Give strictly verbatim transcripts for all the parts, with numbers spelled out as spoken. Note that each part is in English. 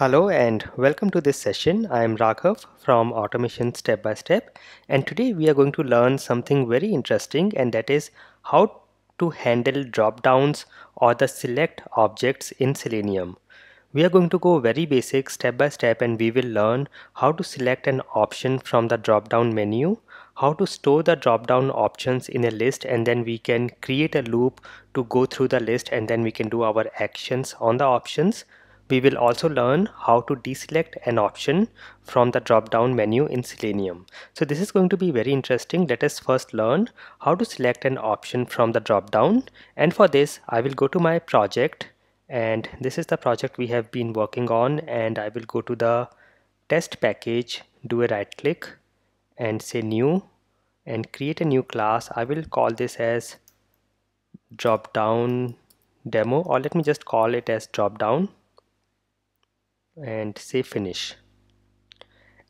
Hello and welcome to this session. I am Raghav from Automation Step by Step, and today we are going to learn something very interesting, and that is how to handle drop downs or the select objects in Selenium. We are going to go very basic step by step, and we will learn how to select an option from the drop down menu, how to store the drop down options in a list, and then we can create a loop to go through the list, and then we can do our actions on the options. We will also learn how to deselect an option from the drop-down menu in Selenium. So this is going to be very interesting. Let us first learn how to select an option from the drop-down. And for this, I will go to my project, and this is the project we have been working on. And I will go to the test package, do a right click and say new and create a new class. I will call this as drop-down demo, or let me just call it as drop-down. And say finish.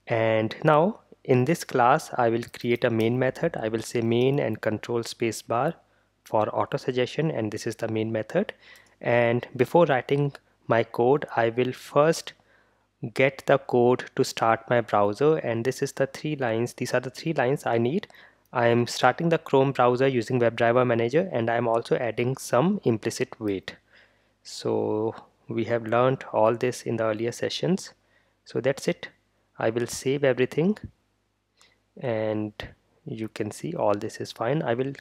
And now in this class I will create a main method. I will say main and control space bar for auto suggestion, and this is the main method. And before writing my code, I will first get the code to start my browser, and this is the three lines these are the three lines I need. I am starting the Chrome browser using WebDriver Manager, and I am also adding some implicit weight. So we have learned all this in the earlier sessions. So that's it. I will save everything, and you can see all this is fine. I will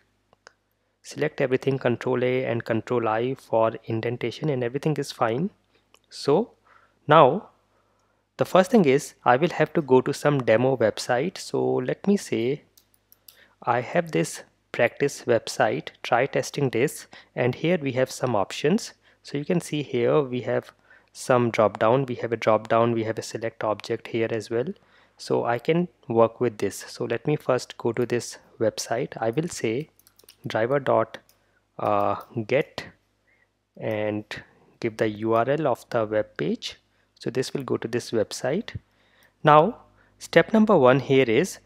select everything, control A and control I for indentation, and everything is fine. So now the first thing is I will have to go to some demo website. So let me say I have this practice website, try testing this, and here we have some options. So you can see here we have some drop down, we have a drop down, we have a select object here as well. So I can work with this. So let me first go to this website. I will say driver dot uh, get and give the U R L of the web page. So this will go to this website. Now step number one here is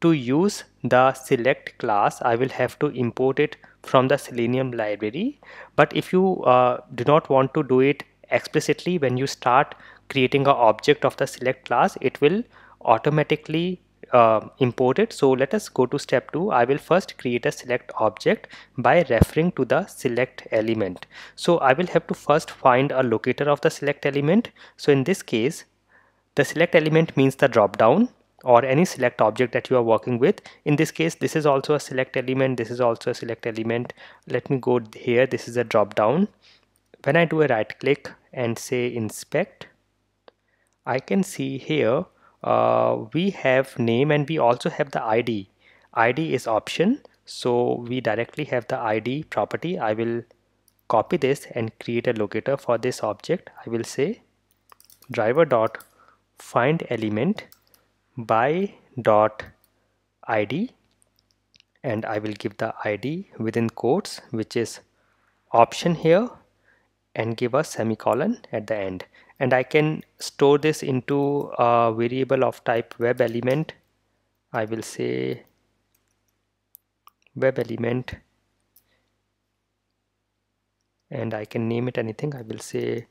to use the select class. I will have to import it from the Selenium library, but if you uh, do not want to do it explicitly, when you start creating an object of the select class, it will automatically uh, import it. So let us go to step two. I will first create a select object by referring to the select element. So I will have to first find a locator of the select element. So in this case, the select element means the drop down or any select object that you are working with. In this case, this is also a select element, this is also a select element. Let me go here, this is a drop down. When I do a right click and say inspect, I can see here uh, we have name, and we also have the I D. I D is option, so we directly have the I D property. I will copy this and create a locator for this object. I will say driver dot find element by dot I D, and I will give the I D within quotes, which is option here, and give a semicolon at the end. And I can store this into a variable of type web element. I will say web element, and I can name it anything. I will say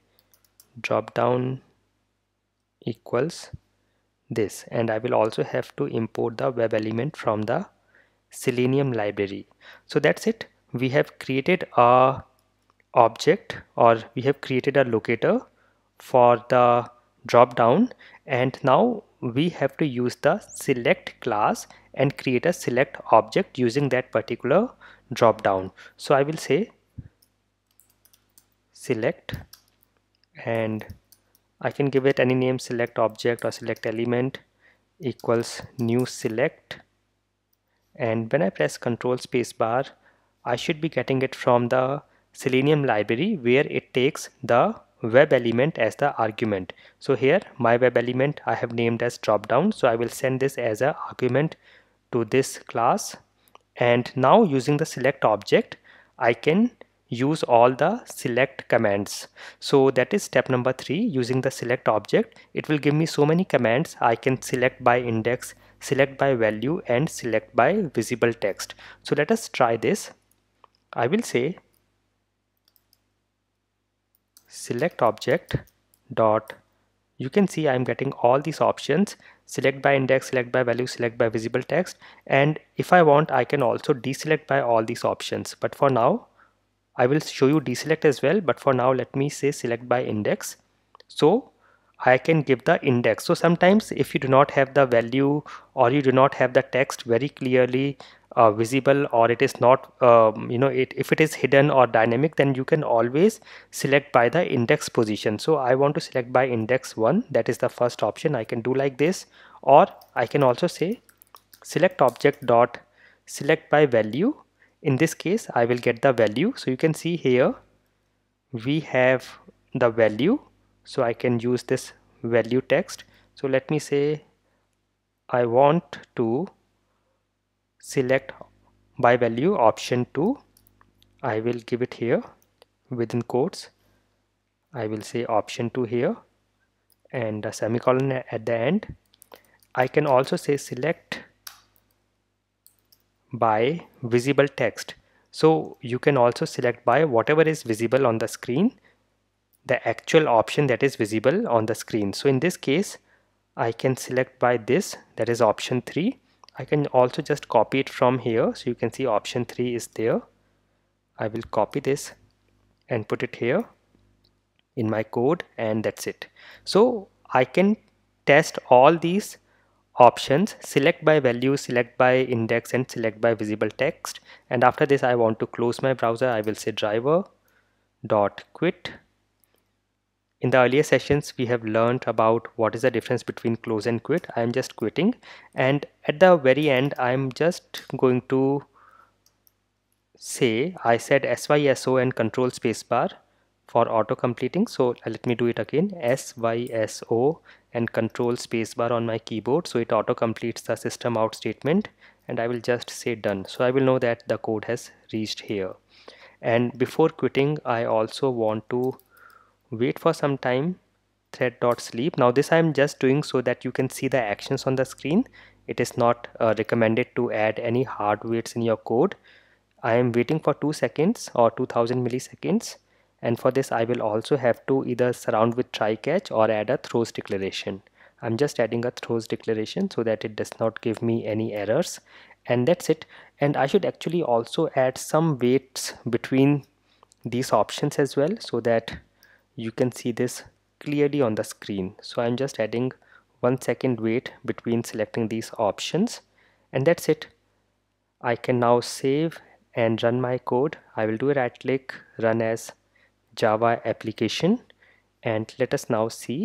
drop down equals this, and I will also have to import the web element from the Selenium library. So that's it. We have created a object, or we have created a locator for the drop down, and now we have to use the select class and create a select object using that particular drop down. So I will say select, and I can give it any name, select object or select element equals new select. And when I press control space bar, I should be getting it from the Selenium library, where it takes the web element as the argument. So here my web element I have named as drop down. So I will send this as an argument to this class. And now using the select object, I can use all the select commands. So that is step number three, using the select object. It will give me so many commands. I can select by index, select by value, and select by visible text. So let us try this. I will say select object dot you can see I'm getting all these options: select by index, select by value, select by visible text. And if I want, I can also deselect by all these options. But for now, I will show you deselect as well. But for now, let me say select by index. So I can give the index. So sometimes if you do not have the value or you do not have the text very clearly uh, visible, or it is not, um, you know, it, if it is hidden or dynamic, then you can always select by the index position. So I want to select by index one. That is the first option. I can do like this, or I can also say select object dot select by value. In this case, I will get the value. So you can see here we have the value. So I can use this value text. So let me say I want to select by value option two. I will give it here within quotes. I will say option two here and a semicolon at the end. I can also say select by visible text. So you can also select by whatever is visible on the screen, the actual option that is visible on the screen. So in this case, I can select by this, that is option three. I can also just copy it from here. So you can see option three is there. I will copy this and put it here in my code, and that's it. So I can test all these options: select by value, select by index, and select by visible text. And after this, I want to close my browser. I will say driver dot quit. In the earlier sessions, we have learned about what is the difference between close and quit. I am just quitting, and at the very end, I am just going to say I said S Y S O and control spacebar for auto completing. So let me do it again: S Y S O and control spacebar on my keyboard. So it auto completes the system out statement, and I will just say done. So I will know that the code has reached here. And before quitting, I also want to wait for some time, thread.sleep. Now this I am just doing so that you can see the actions on the screen. It is not uh, recommended to add any hard weights in your code. I am waiting for two seconds or two thousand milliseconds, and for this I will also have to either surround with try catch or add a throws declaration. I'm just adding a throws declaration so that it does not give me any errors, and that's it. And I should actually also add some weights between these options as well, so that you can see this clearly on the screen. So I'm just adding one second wait between selecting these options, and that's it. I can now save and run my code. I will do a right click, run as Java application, and let us now see.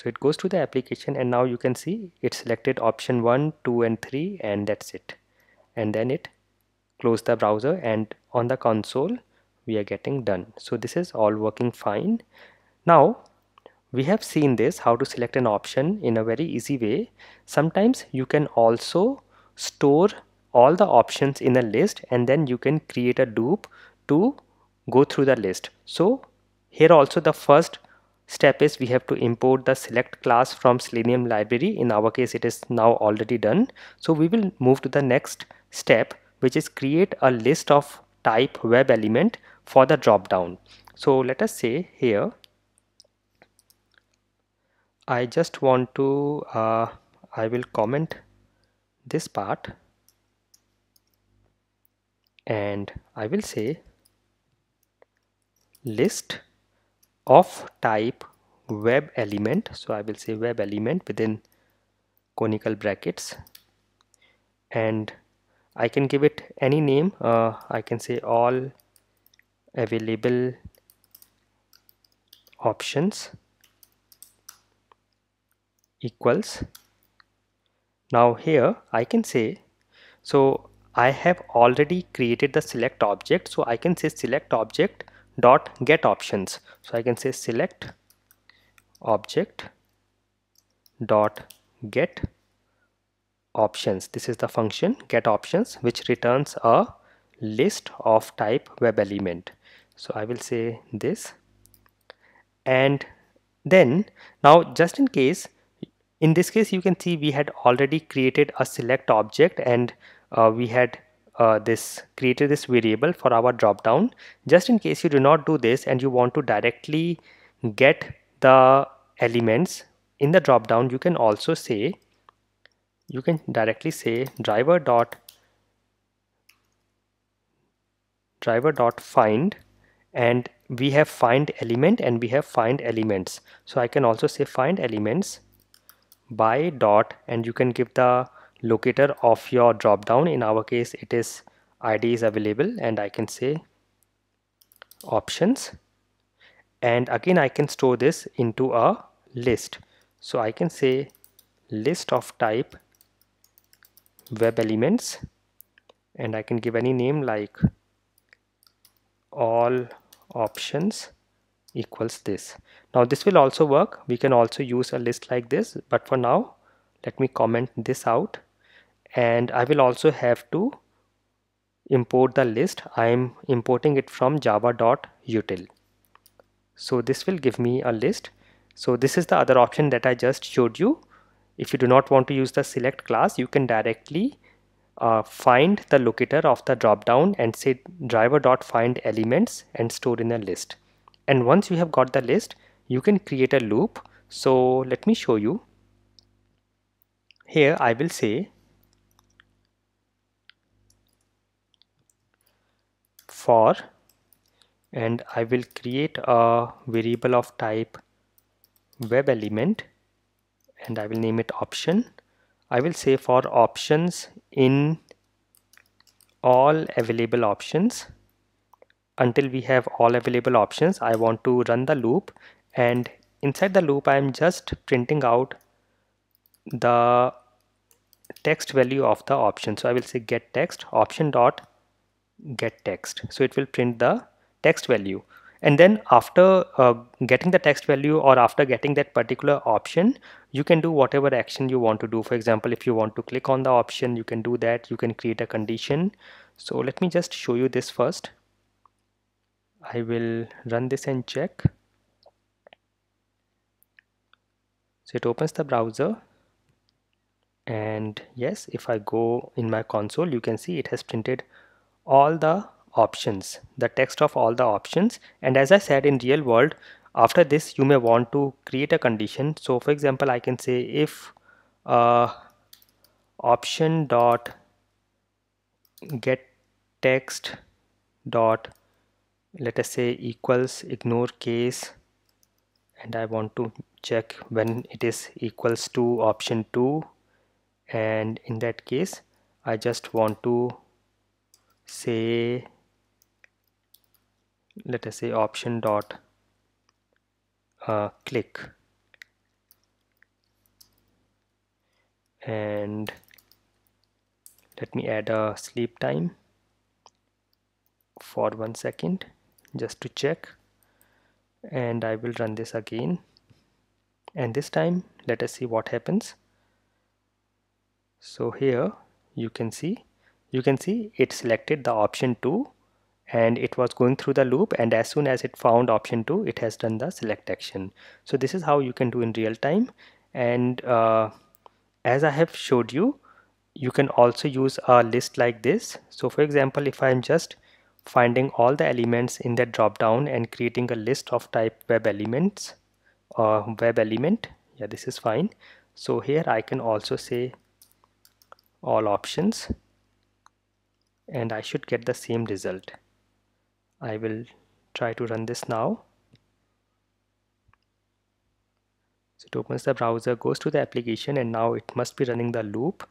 So it goes to the application, and now you can see it selected option one, two and three, and that's it. And then it closed the browser, and on the console we are getting done. So this is all working fine. Now we have seen this, how to select an option in a very easy way. Sometimes you can also store all the options in a list, and then you can create a dupe to go through the list. So here also the first step is we have to import the select class from Selenium library. In our case, it is now already done. So we will move to the next step, which is create a list of type web element for the drop down. So let us say here I just want to uh, I will comment this part, and I will say list of type web element. So I will say web element within conical brackets, and I can give it any name. uh, I can say all available options equals. Now here I can say, so I have already created the select object, so I can say select object dot get options. So I can say select object dot get options. This is the function get options, which returns a list of type web element. So I will say this, and then now just in case, in this case you can see we had already created a select object, and uh, we had uh, this created this variable for our drop down. Just in case you do not do this and you want to directly get the elements, in the drop down you can also say, you can directly say driver dot driver dot find, and we have find element and we have find elements. So I can also say find elements by dot, and you can give the locator of your drop down. In our case it is I D is available, and I can say options, and again I can store this into a list. So I can say list of type web elements, and I can give any name like all options equals this. Now this will also work. We can also use a list like this, but for now let me comment this out, and I will also have to import the list. I am importing it from java.util. So this will give me a list. So this is the other option that I just showed you. If you do not want to use the select class, you can directly uh, find the locator of the drop down and say driver.find elements and store in a list. And once you have got the list, you can create a loop. So let me show you. Here I will say for, and I will create a variable of type web element, and I will name it option. I will say for options in all available options. Until we have all available options, I want to run the loop, and inside the loop I am just printing out the text value of the option. So I will say get text option dot get text. So it will print the text value, and then after uh, getting the text value, or after getting that particular option, you can do whatever action you want to do. For example, if you want to click on the option, you can do that. You can create a condition. So let me just show you this first. I will run this and check. So it opens the browser, and yes, if I go in my console, you can see it has printed all the options, the text of all the options. And as I said, in real world, after this you may want to create a condition. So for example, I can say if uh, option dot get text dot, let us say, equals ignore case, and I want to check when it is equals to option two, and in that case I just want to say, let us say option dot uh, click, and let me add a sleep time for one second just to check, and I will run this again, and this time let us see what happens. So here you can see you can see it selected the option two, and it was going through the loop, and as soon as it found option two, it has done the select action. So this is how you can do in real time. And uh, as I have showed you, you can also use a list like this. So for example, if I am just finding all the elements in that drop down and creating a list of type web elements or uh, web element, yeah, this is fine. So here I can also say all options, and I should get the same result. I will try to run this now. So it opens the browser, goes to the application, and now it must be running the loop,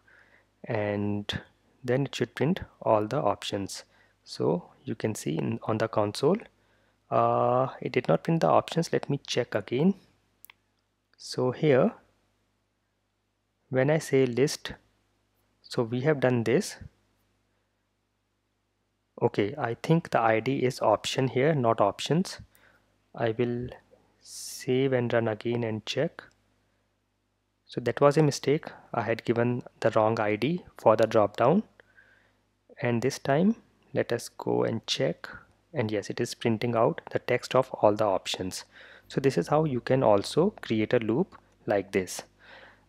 and then it should print all the options. So you can see in, on the console, uh, it did not print the options. Let me check again. So here, when I say list, so we have done this. Okay, I think the I D is option here, not options. I will save and run again and check. So that was a mistake. I had given the wrong I D for the drop down. And this time, let us go and check. And yes, it is printing out the text of all the options. So this is how you can also create a loop like this.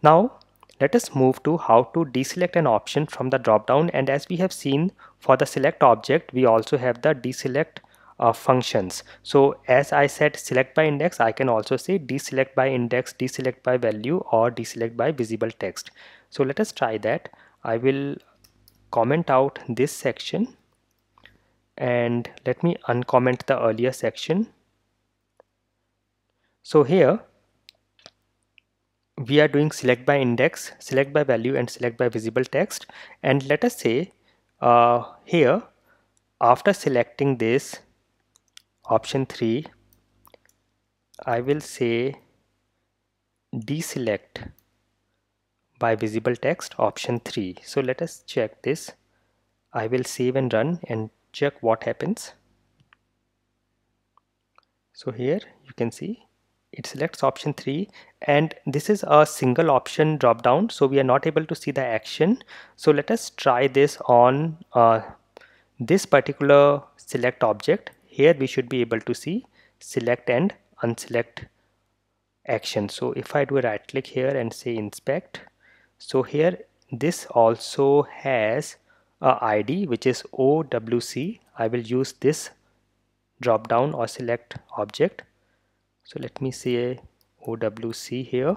Now, let us move to how to deselect an option from the drop down. And as we have seen, for the select object, we also have the deselect uh, functions. So as I said select by index, I can also say deselect by index, deselect by value, or deselect by visible text. So let us try that. I will comment out this section and let me uncomment the earlier section. So here we are doing select by index, select by value, and select by visible text. And let us say uh, here after selecting this option three, I will say deselect by visible text option three. So let us check this. I will save and run and check what happens. So here you can see it selects option three, and this is a single option drop down, so we are not able to see the action. So let us try this on uh, this particular select object. Here we should be able to see select and unselect action. So if I do a right click here and say inspect, so here this also has a I D which is O W C. I will use this drop down or select object. So let me say O W C here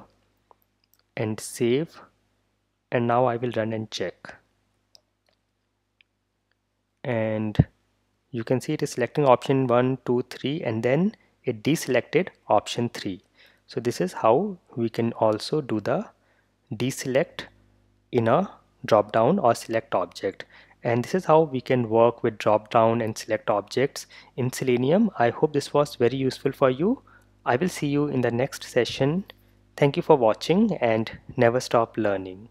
and save, and now I will run and check, and you can see it is selecting option one, two, three, and then it deselected option three. So this is how we can also do the deselect in a drop down or select object. And this is how we can work with drop down and select objects in Selenium. I hope this was very useful for you. I will see you in the next session. Thank you for watching, and never stop learning.